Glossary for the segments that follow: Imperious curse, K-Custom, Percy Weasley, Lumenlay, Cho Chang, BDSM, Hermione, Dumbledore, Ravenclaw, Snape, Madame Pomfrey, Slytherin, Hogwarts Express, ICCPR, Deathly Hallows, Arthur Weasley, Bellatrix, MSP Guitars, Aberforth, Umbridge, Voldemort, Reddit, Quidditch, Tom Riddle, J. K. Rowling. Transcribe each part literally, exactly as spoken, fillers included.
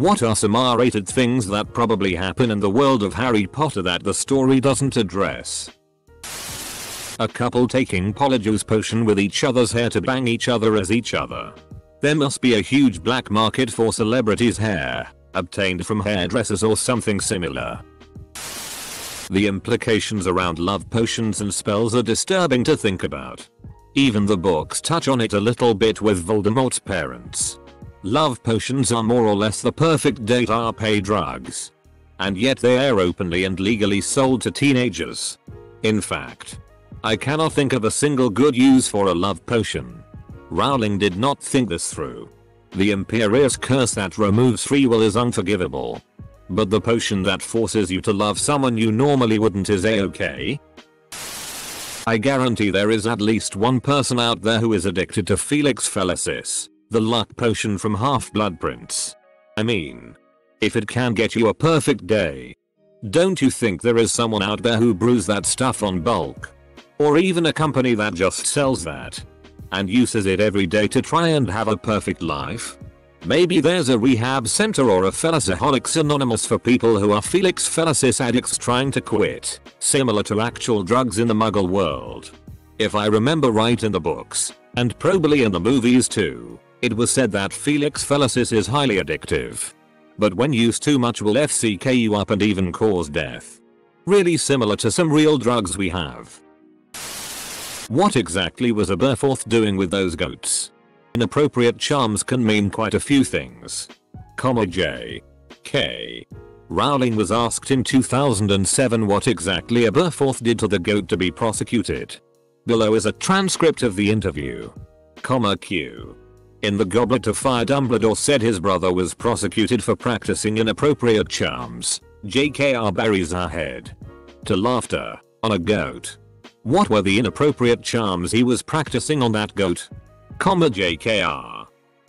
What are some R-rated things that probably happen in the world of Harry Potter that the story doesn't address? A couple taking Polyjuice potion with each other's hair to bang each other as each other. There must be a huge black market for celebrities' hair, obtained from hairdressers or something similar. The implications around love potions and spells are disturbing to think about. Even the books touch on it a little bit with Voldemort's parents. Love potions are more or less the perfect date R P drugs. And yet they are openly and legally sold to teenagers. In fact, I cannot think of a single good use for a love potion. Rowling did not think this through. The Imperious curse that removes free will is unforgivable. But the potion that forces you to love someone you normally wouldn't is A-okay. I guarantee there is at least one person out there who is addicted to Felix Felicis, the luck potion from Half-Blood Prince. I mean, if it can get you a perfect day, don't you think there is someone out there who brews that stuff on bulk? Or even a company that just sells that and uses it every day to try and have a perfect life? Maybe there's a rehab center or a Feliciholics Anonymous for people who are Felix Felicis addicts trying to quit, similar to actual drugs in the Muggle world. If I remember right in the books, and probably in the movies too, it was said that Felix Felicis is highly addictive, but when used too much will F C K you up and even cause death. Really similar to some real drugs we have. What exactly was Aberforth doing with those goats? Inappropriate charms can mean quite a few things. Comma J. K. Rowling was asked in two thousand seven what exactly Aberforth did to the goat to be prosecuted. Below is a transcript of the interview. Comma Q. In The Goblet of Fire, Dumbledore said his brother was prosecuted for practicing inappropriate charms. J K R buries her head to laughter on a goat. What were the inappropriate charms he was practicing on that goat? Comma J K R.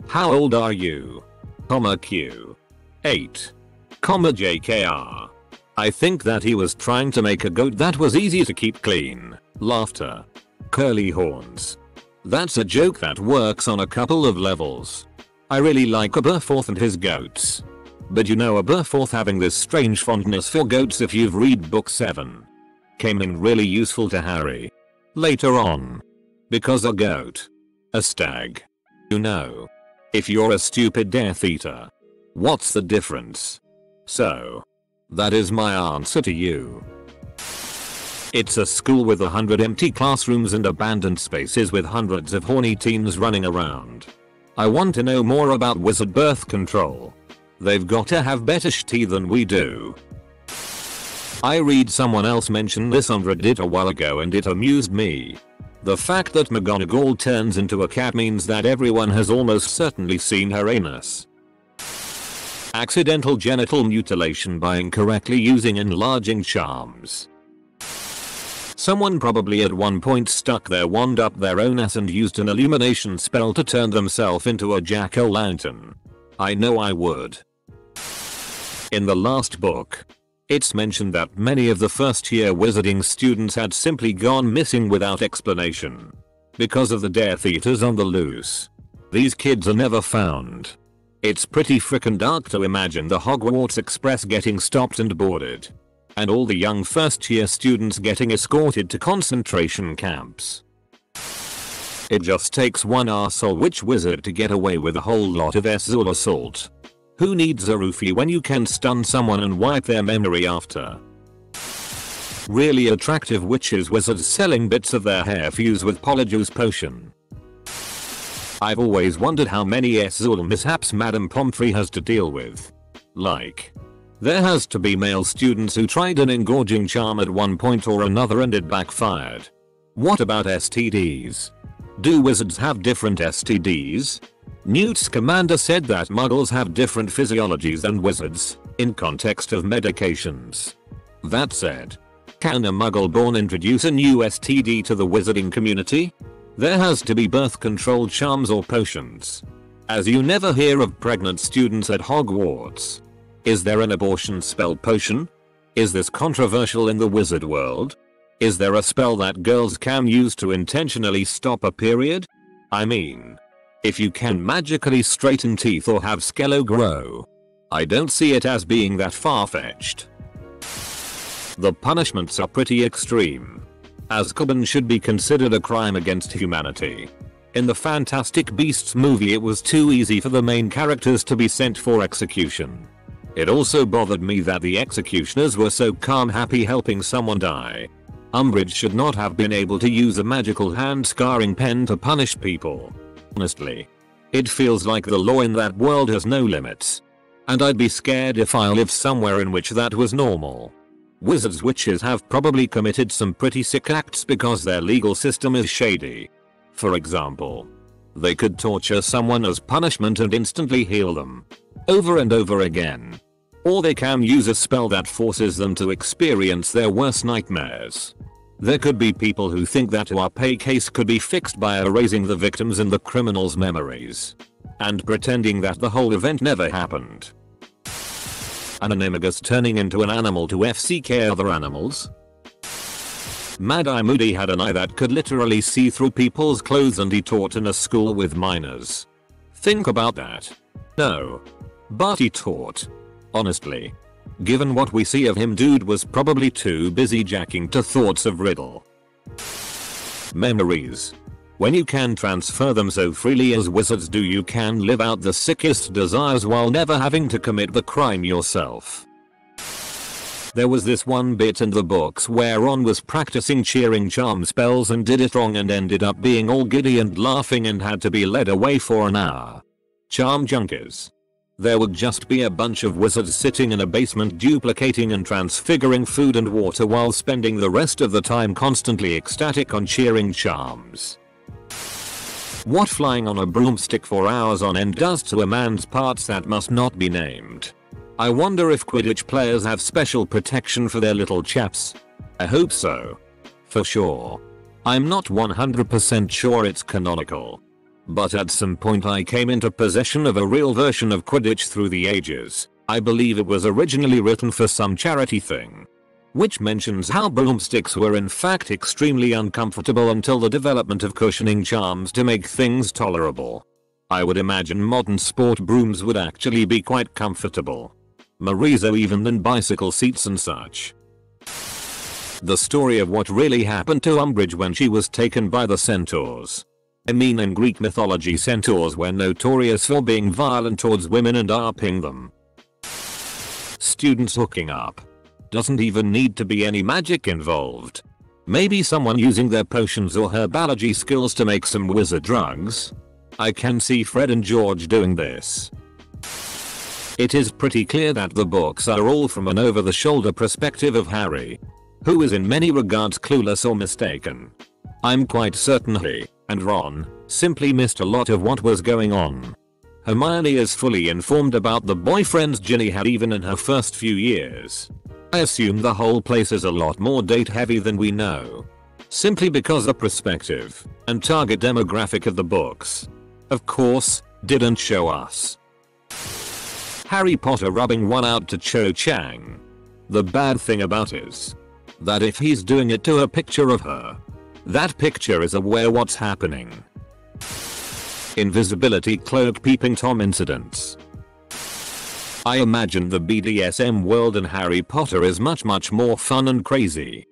How old are you? Comma Q. eight. Comma J K R. I think that he was trying to make a goat that was easy to keep clean. Laughter. Curly horns. That's a joke that works on a couple of levels. I really like Aberforth and his goats. But you know Aberforth having this strange fondness for goats if you've read book seven. Came in really useful to Harry. Later on. Because a goat. A stag. You know. If you're a stupid Death Eater. What's the difference? So. That is my answer to you. It's a school with a hundred empty classrooms and abandoned spaces with hundreds of horny teens running around. I want to know more about wizard birth control. They've got to have better shit than we do. I read someone else mention this on Reddit a while ago and it amused me. The fact that McGonagall turns into a cat means that everyone has almost certainly seen her anus. Accidental genital mutilation by incorrectly using enlarging charms. Someone probably at one point stuck their wand up their own ass and used an illumination spell to turn themselves into a jack-o'-lantern. I know I would. In the last book, it's mentioned that many of the first year wizarding students had simply gone missing without explanation. Because of the Death Eaters on the loose. These kids are never found. It's pretty frickin' dark to imagine the Hogwarts Express getting stopped and boarded. And all the young first-year students getting escorted to concentration camps. It just takes one arsehole witch wizard to get away with a whole lot of sexual assault. Who needs a roofie when you can stun someone and wipe their memory after? Really attractive witches wizards selling bits of their hair fused with Polyjuice potion. I've always wondered how many sexual mishaps Madame Pomfrey has to deal with. Like... there has to be male students who tried an engorging charm at one point or another and it backfired. What about S T Ds? Do wizards have different S T Ds? Newt's commander said that muggles have different physiologies than wizards, in context of medications. That said, can a muggle born introduce a new S T D to the wizarding community? There has to be birth control charms or potions. As you never hear of pregnant students at Hogwarts. Is there an abortion spell potion? Is this controversial in the wizard world? Is there a spell that girls can use to intentionally stop a period? I mean, if you can magically straighten teeth or have Skello grow, I don't see it as being that far-fetched. The punishments are pretty extreme, as Coben should be considered a crime against humanity. In the Fantastic Beasts movie it was too easy for the main characters to be sent for execution. It also bothered me that the executioners were so calm, happy helping someone die. Umbridge should not have been able to use a magical hand scarring pen to punish people. Honestly, it feels like the law in that world has no limits. And I'd be scared if I lived somewhere in which that was normal. Wizards, witches have probably committed some pretty sick acts because their legal system is shady. For example, they could torture someone as punishment and instantly heal them, over and over again. Or they can use a spell that forces them to experience their worst nightmares. There could be people who think that Huape case could be fixed by erasing the victims and the criminals' memories, and pretending that the whole event never happened. Anonymous turning into an animal to F C K other animals? Mad Eye Moody had an eye that could literally see through people's clothes, and he taught in a school with minors. Think about that. No. But he taught. Honestly. Given what we see of him, dude was probably too busy jacking to thoughts of Riddle. Memories. When you can transfer them so freely as wizards do, you can live out the sickest desires while never having to commit the crime yourself. There was this one bit in the books where Ron was practicing cheering charm spells and did it wrong and ended up being all giddy and laughing and had to be led away for an hour. Charm junkies. There would just be a bunch of wizards sitting in a basement duplicating and transfiguring food and water while spending the rest of the time constantly ecstatic on cheering charms. What flying on a broomstick for hours on end does to a man's parts that must not be named. I wonder if Quidditch players have special protection for their little chaps. I hope so. For sure. I'm not one hundred percent sure it's canonical. But at some point I came into possession of a real version of Quidditch through the ages. I believe it was originally written for some charity thing, which mentions how broomsticks were in fact extremely uncomfortable until the development of cushioning charms to make things tolerable. I would imagine modern sport brooms would actually be quite comfortable. Marizo even than bicycle seats and such. The story of what really happened to Umbridge when she was taken by the centaurs. I mean, in Greek mythology centaurs were notorious for being violent towards women and harping them. Students hooking up. Doesn't even need to be any magic involved. Maybe someone using their potions or herbology skills to make some wizard drugs. I can see Fred and George doing this. It is pretty clear that the books are all from an over-the-shoulder perspective of Harry, who is in many regards clueless or mistaken. I'm quite certain he, and Ron, simply missed a lot of what was going on. Hermione is fully informed about the boyfriends Ginny had even in her first few years. I assume the whole place is a lot more date-heavy than we know, simply because the perspective and target demographic of the books, of course, didn't show us. Harry Potter rubbing one out to Cho Chang. The bad thing about is that if he's doing it to a picture of her, that picture is aware what's happening. Invisibility cloak peeping Tom incidents. I imagine the B D S M world in Harry Potter is much much more fun and crazy.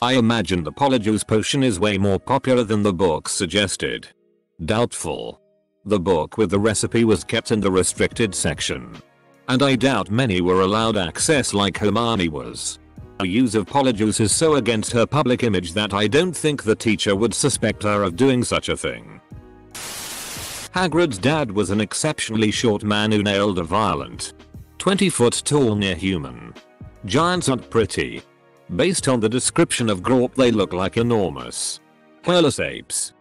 I imagine the Polyjuice potion is way more popular than the book suggested. Doubtful. The book with the recipe was kept in the restricted section, and I doubt many were allowed access like Hermione was. Her use of Polyjuice is so against her public image that I don't think the teacher would suspect her of doing such a thing. Hagrid's dad was an exceptionally short man who nailed a violent, twenty foot tall near human. Giants aren't pretty. Based on the description of Grop, they look like enormous, hairless apes.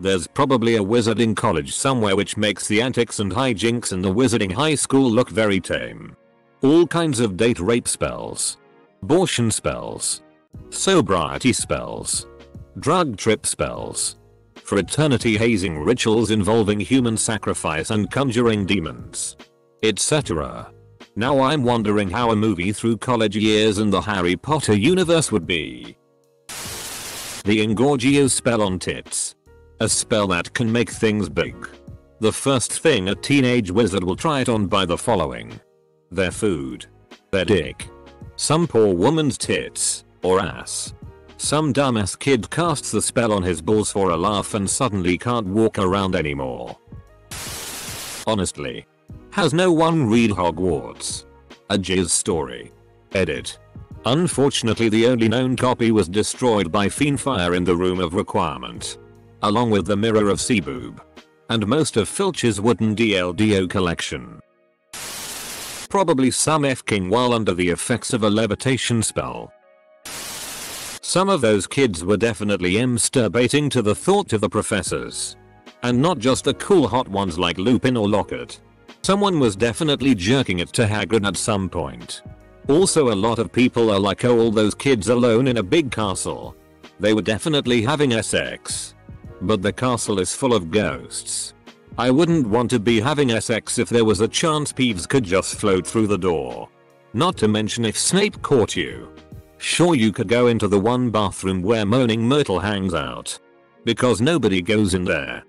There's probably a wizarding college somewhere which makes the antics and hijinks in the wizarding high school look very tame. All kinds of date rape spells, abortion spells, sobriety spells, drug trip spells, fraternity hazing rituals involving human sacrifice and conjuring demons, et cetera. Now I'm wondering how a movie through college years in the Harry Potter universe would be. The Engorgio spell on tits. A spell that can make things big. The first thing a teenage wizard will try it on by the following. Their food. Their dick. Some poor woman's tits, or ass. Some dumbass kid casts the spell on his balls for a laugh and suddenly can't walk around anymore. Honestly. Has no one read Hogwarts? A Jizz Story. Edit. Unfortunately, the only known copy was destroyed by Fiendfire in the Room of Requirement, along with the Mirror of Seaboob, and most of Filch's wooden D L D O collection. Probably some fking while under the effects of a levitation spell. Some of those kids were definitely masturbating to the thought of the professors. And not just the cool hot ones like Lupin or Lockett. Someone was definitely jerking it to Hagrid at some point. Also, a lot of people are like, oh, all those kids alone in a big castle. They were definitely having sex. But the castle is full of ghosts. I wouldn't want to be having sex if there was a chance Peeves could just float through the door. Not to mention if Snape caught you. Sure, you could go into the one bathroom where Moaning Myrtle hangs out. Because nobody goes in there.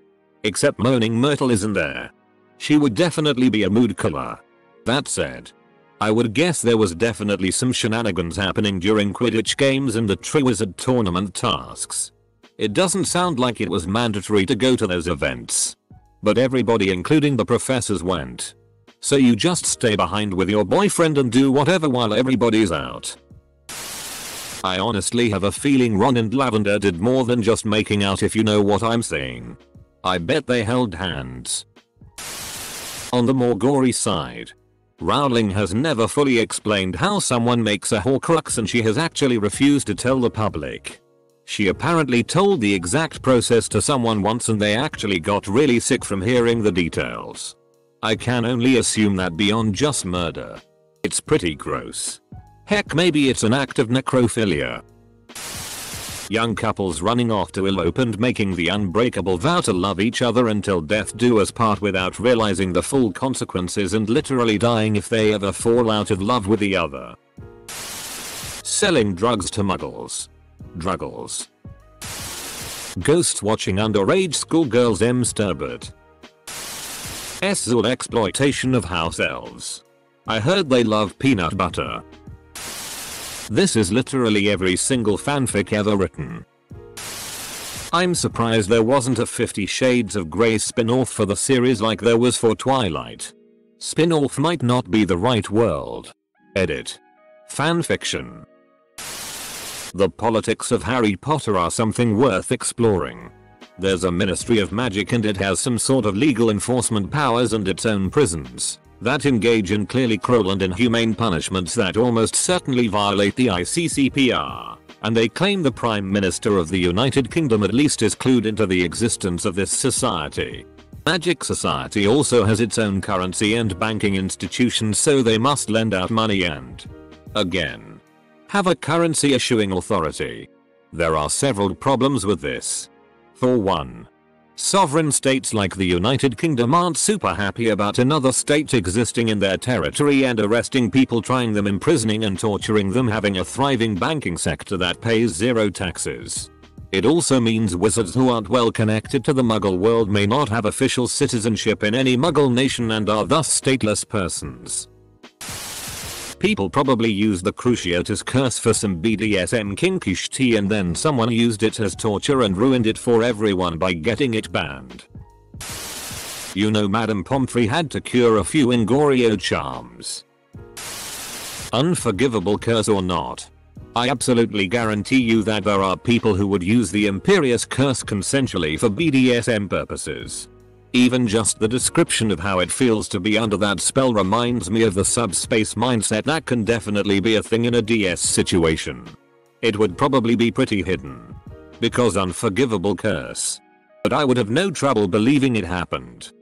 Except Moaning Myrtle isn't there. She would definitely be a mood killer. That said, I would guess there was definitely some shenanigans happening during Quidditch games and the Triwizard tournament tasks. It doesn't sound like it was mandatory to go to those events. But everybody, including the professors, went. So you just stay behind with your boyfriend and do whatever while everybody's out. I honestly have a feeling Ron and Lavender did more than just making out, if you know what I'm saying. I bet they held hands. On the more gory side, Rowling has never fully explained how someone makes a Horcrux, and she has actually refused to tell the public. She apparently told the exact process to someone once and they actually got really sick from hearing the details. I can only assume that beyond just murder, it's pretty gross. Heck, maybe it's an act of necrophilia. Young couples running off to elope and making the unbreakable vow to love each other until death do us part without realizing the full consequences and literally dying if they ever fall out of love with the other. Selling drugs to muggles. Druggles. Ghosts watching underage schoolgirls emsturbed. Sexual exploitation of house elves. I heard they love peanut butter. This is literally every single fanfic ever written. I'm surprised there wasn't a Fifty Shades of Grey spin-off for the series like there was for Twilight. Spin-off might not be the right word. Edit. Fanfiction. The politics of Harry Potter are something worth exploring. There's a Ministry of Magic and it has some sort of legal enforcement powers and its own prisons that engage in clearly cruel and inhumane punishments that almost certainly violate the I C C P R, and they claim the Prime Minister of the United Kingdom at least is clued into the existence of this society. Magic Society also has its own currency and banking institutions, so they must lend out money and, again, have a currency issuing authority. There are several problems with this. For one, sovereign states like the United Kingdom aren't super happy about another state existing in their territory and arresting people, trying them, imprisoning and torturing them, having a thriving banking sector that pays zero taxes. It also means wizards who aren't well connected to the muggle world may not have official citizenship in any muggle nation and are thus stateless persons. People probably used the Cruciatus curse for some B D S M kinky shit, and then someone used it as torture and ruined it for everyone by getting it banned. You know, Madame Pomfrey had to cure a few Ingorio charms. Unforgivable curse or not, I absolutely guarantee you that there are people who would use the Imperious curse consensually for B D S M purposes. Even just the description of how it feels to be under that spell reminds me of the subspace mindset that can definitely be a thing in a D S situation. It would probably be pretty hidden. Because unforgivable curse. But I would have no trouble believing it happened.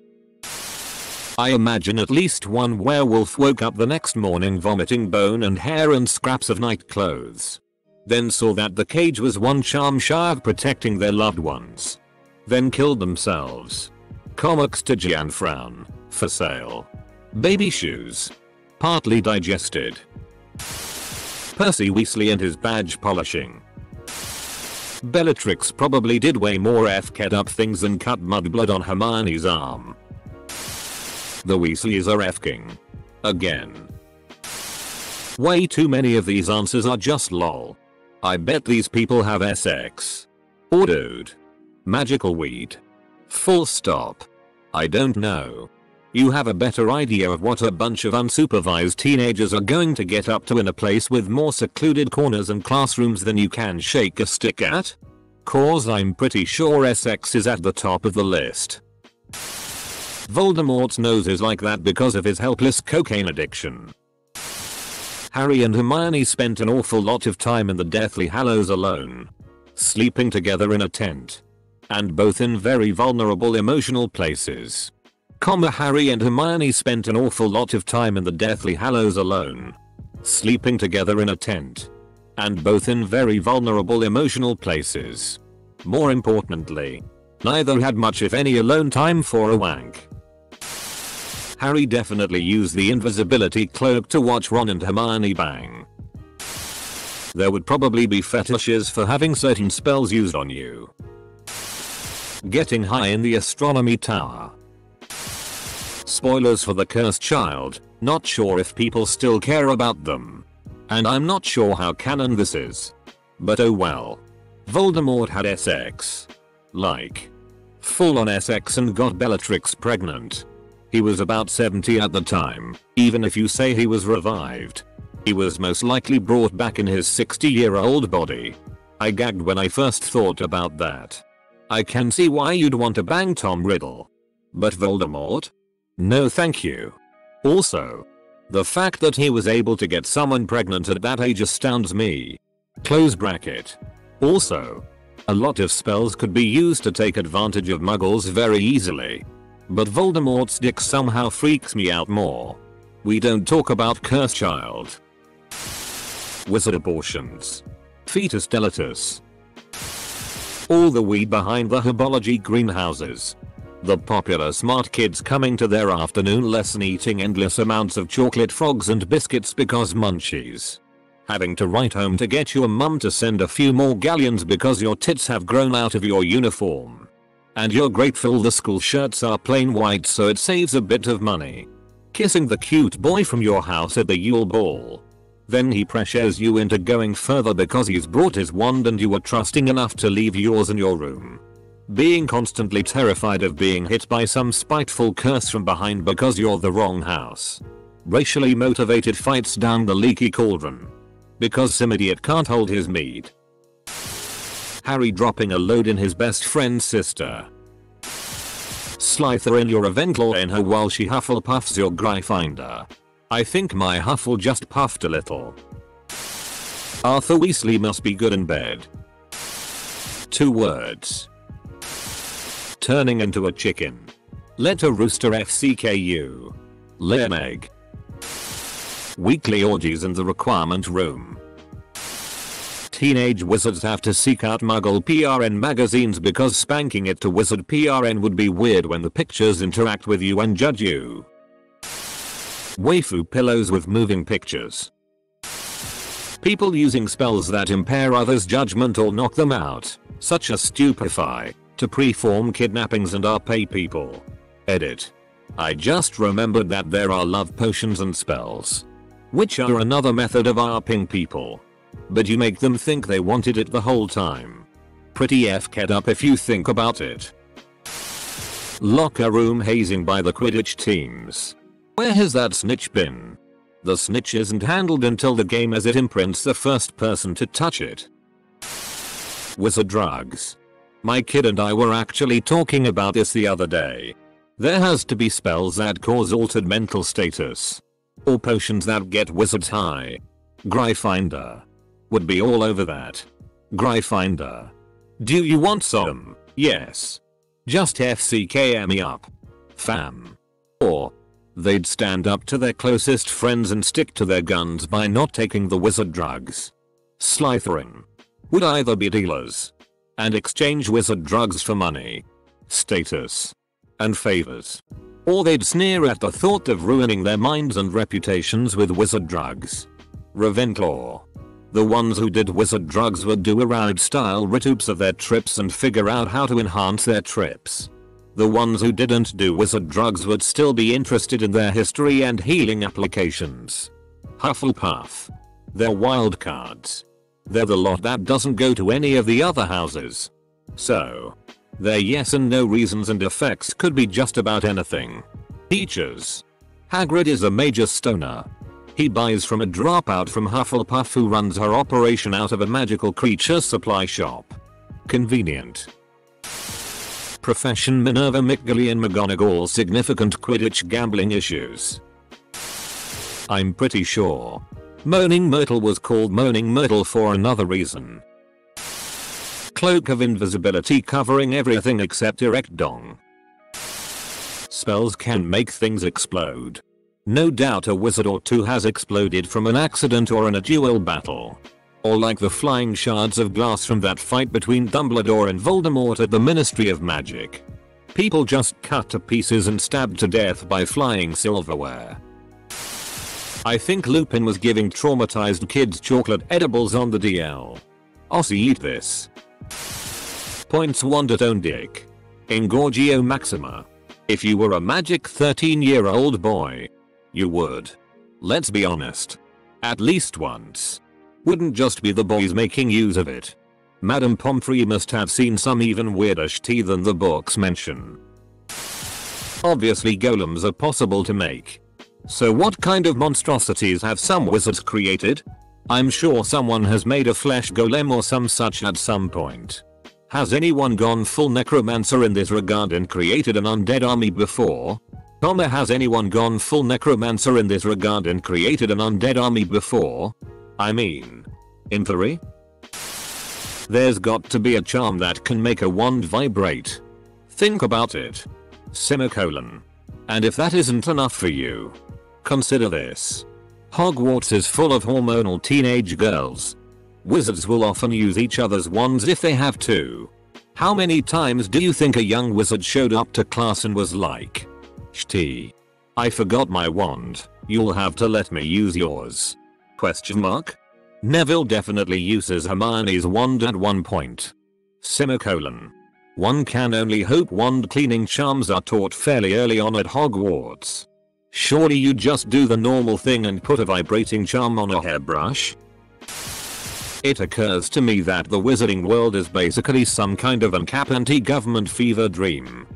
I imagine at least one werewolf woke up the next morning vomiting bone and hair and scraps of night clothes. Then saw that the cage was one charm shy of protecting their loved ones. Then killed themselves. Comics to Jan Frown, for sale. Baby shoes. Partly digested. Percy Weasley and his badge polishing. Bellatrix probably did way more f'd up things than cut mudblood on Hermione's arm. The Weasleys are F-king. Again. Way too many of these answers are just lol. I bet these people have S X. Or dude. Magical weed. Full stop. I don't know. You have a better idea of what a bunch of unsupervised teenagers are going to get up to in a place with more secluded corners and classrooms than you can shake a stick at? Cause I'm pretty sure S X is at the top of the list. Voldemort's nose is like that because of his helpless cocaine addiction. Harry and Hermione spent an awful lot of time in the Deathly Hallows alone, sleeping together in a tent, and both in very vulnerable emotional places. Comma Harry and Hermione spent an awful lot of time in the Deathly Hallows alone, sleeping together in a tent, and both in very vulnerable emotional places. More importantly, neither had much if any alone time for a wank. Harry definitely used the invisibility cloak to watch Ron and Hermione bang. There would probably be fetishes for having certain spells used on you. Getting high in the astronomy tower. Spoilers for The Cursed Child, not sure if people still care about them. And I'm not sure how canon this is. But oh well. Voldemort had S X. Like. Full on S X and got Bellatrix pregnant. He was about seventy at the time, even if you say he was revived. He was most likely brought back in his sixty year old body. I gagged when I first thought about that. I can see why you'd want to bang Tom Riddle. But Voldemort? No thank you. Also, the fact that he was able to get someone pregnant at that age astounds me. Close bracket. Also, a lot of spells could be used to take advantage of muggles very easily. But Voldemort's dick somehow freaks me out more. We don't talk about Cursed Child. Wizard abortions. Fetus Delatus. All the weed behind the herbology greenhouses. The popular smart kids coming to their afternoon lesson eating endless amounts of chocolate frogs and biscuits because munchies. Having to write home to get your mum to send a few more galleons because your tits have grown out of your uniform. And you're grateful the school shirts are plain white so it saves a bit of money. Kissing the cute boy from your house at the Yule Ball. Then he pressures you into going further because he's brought his wand and you were trusting enough to leave yours in your room. Being constantly terrified of being hit by some spiteful curse from behind because you're the wrong house. Racially motivated fights down the leaky cauldron. Because some idiot can't hold his mead. Harry dropping a load in his best friend's sister. Slither in your Ravenclaw in her while she Hufflepuffs your Gryffindor. I think my Huffle just puffed a little. Arthur Weasley must be good in bed. Two words. Turning into a chicken. Let a rooster F C K U. Lay an egg. Weekly orgies in the requirement room. Teenage wizards have to seek out Muggle P R N magazines because spanking it to wizard P R N would be weird when the pictures interact with you and judge you. Waifu pillows with moving pictures. People using spells that impair others' judgment or knock them out, such as stupefy, to preform kidnappings and R P people. Edit. I just remembered that there are love potions and spells, which are another method of RPing people. But you make them think they wanted it the whole time. Pretty f'd up if you think about it. Locker room hazing by the Quidditch teams. Where has that snitch been? The snitch isn't handled until the game as it imprints the first person to touch it. Wizard drugs. My kid and I were actually talking about this the other day. There has to be spells that cause altered mental status. Or potions that get wizards high. Gryffindor would be all over that. Gryffindor. Do you want some? Yes. Just F C K me up. Fam. Or, they'd stand up to their closest friends and stick to their guns by not taking the wizard drugs. Slytherin would either be dealers and exchange wizard drugs for money, status, and favors. Or they'd sneer at the thought of ruining their minds and reputations with wizard drugs. Ravenclaw. The ones who did wizard drugs would do a round style retoops of their trips and figure out how to enhance their trips. The ones who didn't do wizard drugs would still be interested in their history and healing applications. Hufflepuff. They're wild cards. They're the lot that doesn't go to any of the other houses. So, their yes and no reasons and effects could be just about anything. Teachers. Hagrid is a major stoner. He buys from a dropout from Hufflepuff who runs her operation out of a magical creature supply shop. Convenient. Profession: Minerva McGilly and McGonagall. Significant Quidditch gambling issues. I'm pretty sure Moaning Myrtle was called Moaning Myrtle for another reason. Cloak of invisibility covering everything except erect dong. Spells can make things explode. No doubt a wizard or two has exploded from an accident or in a duel battle. Or like the flying shards of glass from that fight between Dumbledore and Voldemort at the Ministry of Magic. People just cut to pieces and stabbed to death by flying silverware. I think Lupin was giving traumatized kids chocolate edibles on the D L. Aussie, eat this. Points: Wandert own dick. Engorgio maxima. If you were a magic thirteen year old boy, you would. Let's be honest. At least once. Wouldn't just be the boys making use of it. Madame Pomfrey must have seen some even weirdish tea than the books mention. Obviously golems are possible to make. So what kind of monstrosities have some wizards created? I'm sure someone has made a flesh golem or some such at some point. Has anyone gone full necromancer in this regard and created an undead army before? Comma, has anyone gone full necromancer in this regard and created an undead army before? I mean, in theory? There's got to be a charm that can make a wand vibrate. Think about it. Semicolon. And if that isn't enough for you, consider this. Hogwarts is full of hormonal teenage girls. Wizards will often use each other's wands if they have to. How many times do you think a young wizard showed up to class and was like, "Shti, I forgot my wand, you'll have to let me use yours?" Question mark? Neville definitely uses Hermione's wand at one point. Semicolon. One can only hope wand cleaning charms are taught fairly early on at Hogwarts. Surely you just do the normal thing and put a vibrating charm on a hairbrush? It occurs to me that the wizarding world is basically some kind of ANCAP anti-government fever dream.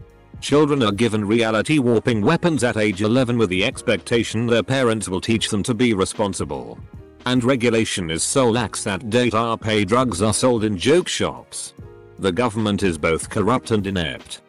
Children are given reality warping weapons at age eleven with the expectation their parents will teach them to be responsible. And regulation is so lax that data pay drugs are sold in joke shops. The government is both corrupt and inept.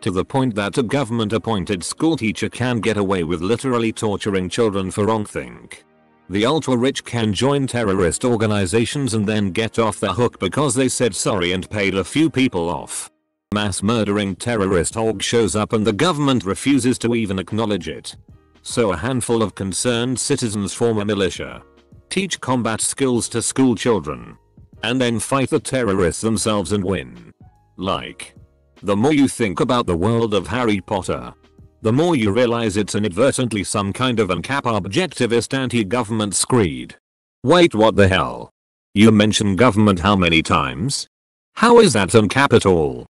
To the point that a government-appointed schoolteacher can get away with literally torturing children for wrongthink. The ultra-rich can join terrorist organizations and then get off the hook because they said sorry and paid a few people off. Mass murdering terrorist org shows up and the government refuses to even acknowledge it. So a handful of concerned citizens form a militia, teach combat skills to school children, and then fight the terrorists themselves and win. Like, the more you think about the world of Harry Potter, the more you realize it's inadvertently some kind of ANCAP objectivist anti-government screed. Wait, what the hell? You mention government how many times? How is that ANCAP at all?